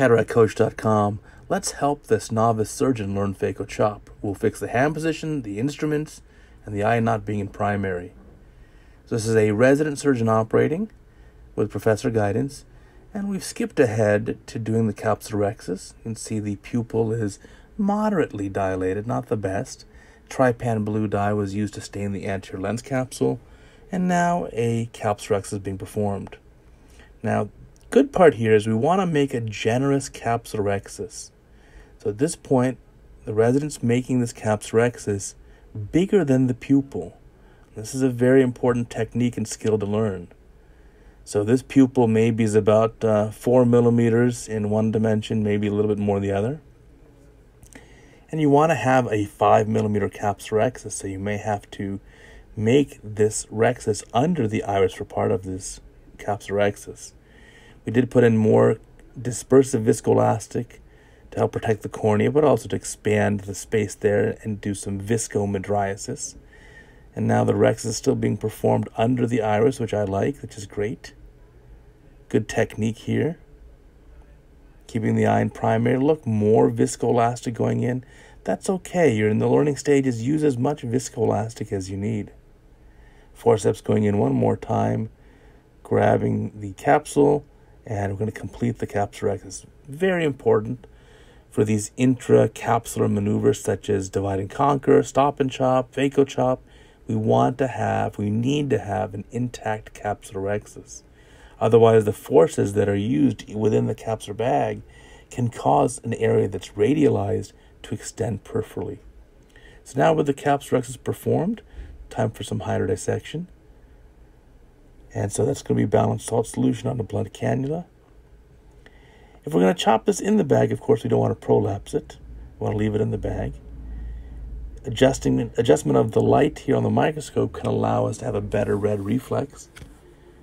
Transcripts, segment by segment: CataractCoach.com. Let's help this novice surgeon learn phaco chop. We'll fix the hand position, the instruments, and the eye not being in primary. So this is a resident surgeon operating with professor guidance, and we've skipped ahead to doing the capsulorhexis. You can see the pupil is moderately dilated, not the best. Trypan blue dye was used to stain the anterior lens capsule, and now a capsulorhexis is being performed. Now, good part here is we want to make a generous capsulorhexis. So at this point, the resident's making this capsulorhexis bigger than the pupil. This is a very important technique and skill to learn. So this pupil maybe is about 4 millimeters in one dimension, maybe a little bit more in the other. And you want to have a 5 millimeter capsulorhexis, so you may have to make this rhexis under the iris for part of this capsulorhexis. We did put in more dispersive viscoelastic to help protect the cornea, but also to expand the space there and do some viscomydriasis. And now the rhexis is still being performed under the iris, which I like, which is great. Good technique here. Keeping the eye in primary. Look, more viscoelastic going in. That's okay. You're in the learning stages. Use as much viscoelastic as you need. Forceps going in one more time, grabbing the capsule, and we're going to complete the capsulorhexis. Very important for these intracapsular maneuvers such as divide and conquer, stop and chop, phaco chop. We need to have an intact capsulorhexis. Otherwise, the forces that are used within the capsular bag can cause an area that's radialized to extend peripherally. So now with the capsulorhexis performed, time for some hydrodissection. And so that's going to be balanced salt solution on the blood cannula. If we're going to chop this in the bag, of course, we don't want to prolapse it. We want to leave it in the bag. Adjustment of the light here on the microscope can allow us to have a better red reflex.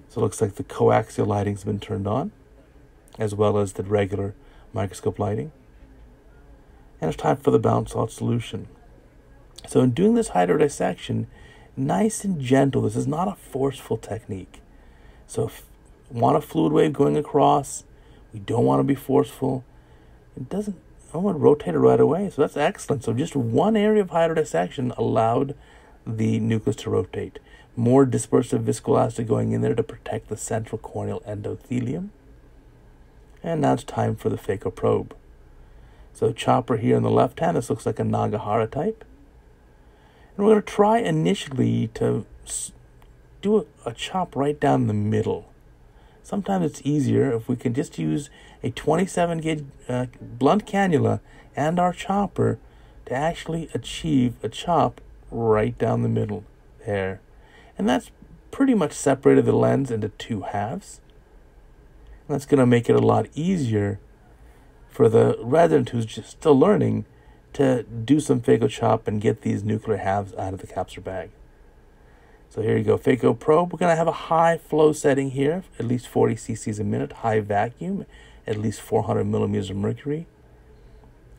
So it looks like the coaxial lighting's been turned on, as well as the regular microscope lighting. And it's time for the balanced salt solution. So in doing this hydrodissection, nice and gentle. This is not a forceful technique. So if you want a fluid wave going across, we don't want to be forceful. It doesn't, I want to rotate it right away. So that's excellent. So just one area of hydrodissection allowed the nucleus to rotate. More dispersive viscoelastic going in there to protect the central corneal endothelium. And now it's time for the phaco probe. So chopper here on the left hand. This looks like a Nagahara type. And we're going to try initially to do a chop right down the middle. Sometimes it's easier if we can just use a 27 gauge blunt cannula and our chopper to actually achieve a chop right down the middle there. And that's pretty much separated the lens into two halves. And that's going to make it a lot easier for the resident who's just still learning to do some phaco chop and get these nuclear halves out of the capsular bag. So here you go, phaco probe. We're going to have a high flow setting here, at least 40 cc's a minute, high vacuum, at least 400 millimeters of mercury,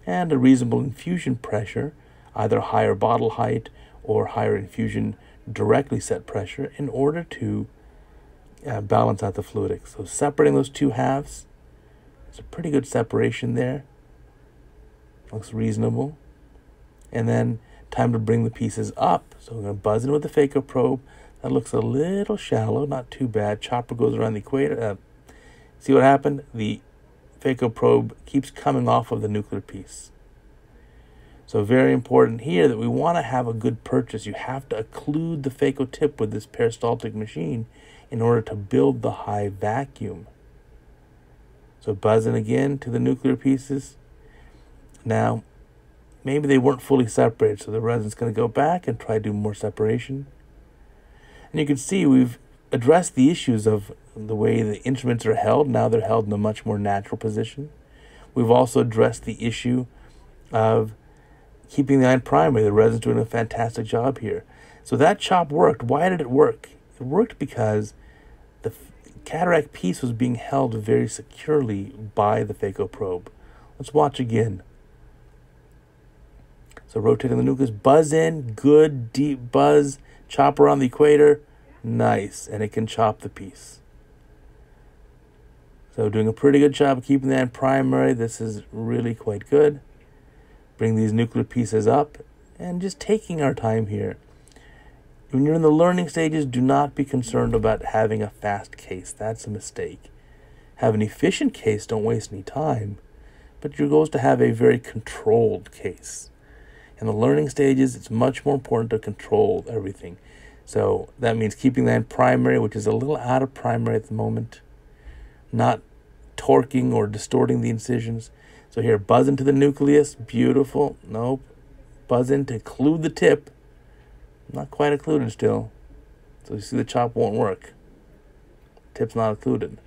and a reasonable infusion pressure, either higher bottle height or higher infusion directly set pressure in order to balance out the fluidics. So separating those two halves, it's a pretty good separation there. Looks reasonable. And then time to bring the pieces up. So we're going to buzz in with the phaco probe. That looks a little shallow, not too bad. Chopper goes around the equator. See what happened? The phaco probe keeps coming off of the nuclear piece. So very important here that we want to have a good purchase. You have to occlude the phaco tip with this peristaltic machine in order to build the high vacuum. So buzz in again to the nuclear pieces. Now, maybe they weren't fully separated, so the resin's going to go back and try to do more separation. And you can see we've addressed the issues of the way the instruments are held. Now they're held in a much more natural position. We've also addressed the issue of keeping the eye in primary. The resin's doing a fantastic job here. So that chop worked. Why did it work? It worked because the cataract piece was being held very securely by the phaco probe. Let's watch again. So rotating the nucleus, buzz in, good deep buzz, chop around the equator, nice, and it can chop the piece. So doing a pretty good job of keeping that primary. This is really quite good. Bring these nuclear pieces up and just taking our time here. When you're in the learning stages, do not be concerned about having a fast case. That's a mistake. Have an efficient case, don't waste any time. But your goal is to have a very controlled case. In the learning stages, it's much more important to control everything. So that means keeping that primary, which is a little out of primary at the moment, not torquing or distorting the incisions. So here, buzz into the nucleus, beautiful, nope. Buzz in to occlude the tip, not quite occluded still. So you see the chop won't work, tip's not occluded.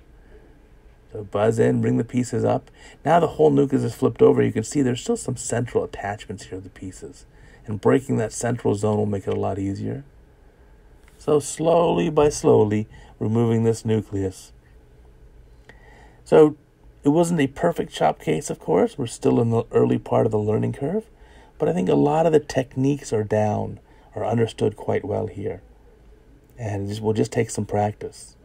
So buzz in, bring the pieces up. Now the whole nucleus is flipped over. You can see there's still some central attachments here of the pieces. And breaking that central zone will make it a lot easier. So slowly by slowly, removing this nucleus. So it wasn't a perfect chop case, of course. We're still in the early part of the learning curve. But I think a lot of the techniques are down, or understood quite well here. And we'll just take some practice.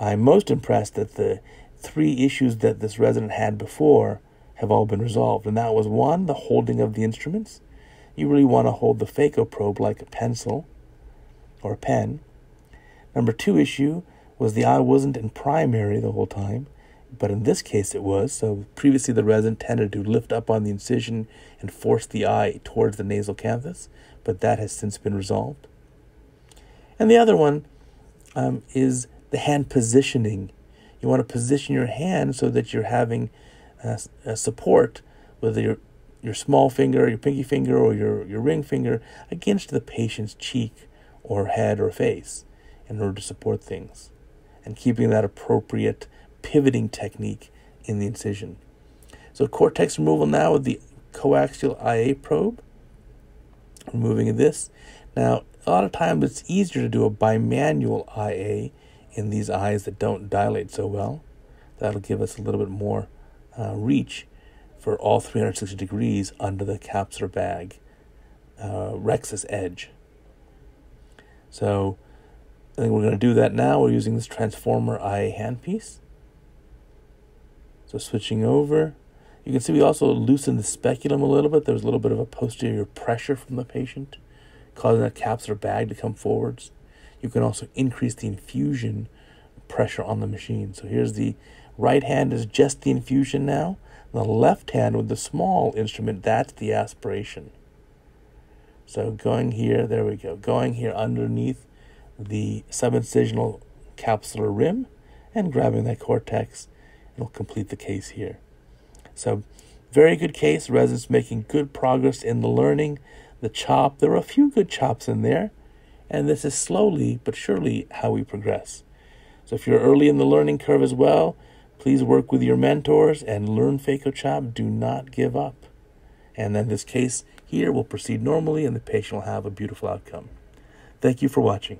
I'm most impressed that the three issues that this resident had before have all been resolved. And that was one, the holding of the instruments. You really want to hold the phaco probe like a pencil or a pen. Number two issue was the eye wasn't in primary the whole time, but in this case it was. So previously the resident tended to lift up on the incision and force the eye towards the nasal canthus, but that has since been resolved. And the other one is the hand positioning. You want to position your hand so that you're having a support with your small finger, your pinky finger, or your ring finger against the patient's cheek or head or face in order to support things, and keeping that appropriate pivoting technique in the incision. So cortex removal now with the coaxial IA probe, removing this. Now, a lot of times it's easier to do a bimanual IA in these eyes that don't dilate so well. That'll give us a little bit more reach for all 360 degrees under the capsular bag rhexis edge. So I think we're going to do that now. We're using this transformer IA handpiece. So switching over. You can see we also loosened the speculum a little bit. There was a little bit of a posterior pressure from the patient, causing that capsular bag to come forwards. You can also increase the infusion pressure on the machine. So here's the right hand is just the infusion now. The left hand with the small instrument, that's the aspiration. So going here, there we go. Going here underneath the subincisional capsular rim and grabbing that cortex. It'll complete the case here. So very good case. Residents making good progress in the learning. The chop, there were a few good chops in there. And this is slowly but surely how we progress. So if you're early in the learning curve as well, please work with your mentors and learn phaco chop. Do not give up. And then this case here will proceed normally and the patient will have a beautiful outcome. Thank you for watching.